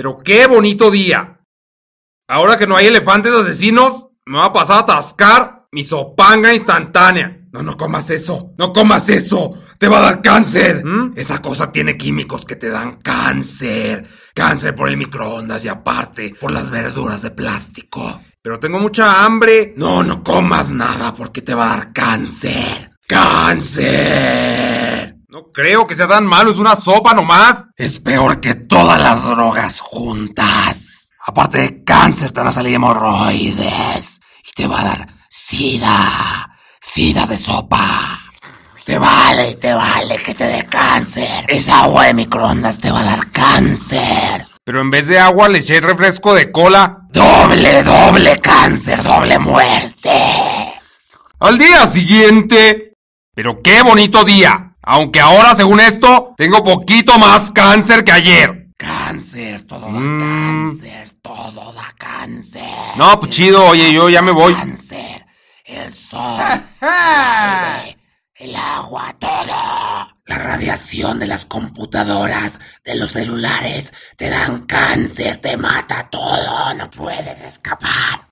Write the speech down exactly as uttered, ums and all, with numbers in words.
Pero qué bonito día. Ahora que no hay elefantes asesinos, me va a pasar a atascar mi sopanga instantánea. No, no comas eso. No comas eso. Te va a dar cáncer. ¿Mm? Esa cosa tiene químicos que te dan cáncer. Cáncer por el microondas y aparte por las verduras de plástico. Pero tengo mucha hambre. No, no comas nada porque te va a dar cáncer. ¡Cáncer! No creo que sea tan malo. Es una sopa nomás. Es peor que todas las drogas juntas. Aparte de cáncer, te van a salir hemorroides. Y te va a dar sida. Sida de sopa. Te vale, te vale que te dé cáncer. Esa agua de microondas te va a dar cáncer. Pero en vez de agua le eché refresco de cola. Doble, doble cáncer, doble muerte. Al día siguiente. Pero qué bonito día. Aunque ahora, según esto, tengo poquito más cáncer que ayer. Cáncer, todo da mm. cáncer, todo da cáncer. No, pues chido, oye, yo ya me voy. Cáncer. El sol, el aire, el agua, todo. La radiación de las computadoras, de los celulares, te dan cáncer, te mata todo, no puedes escapar.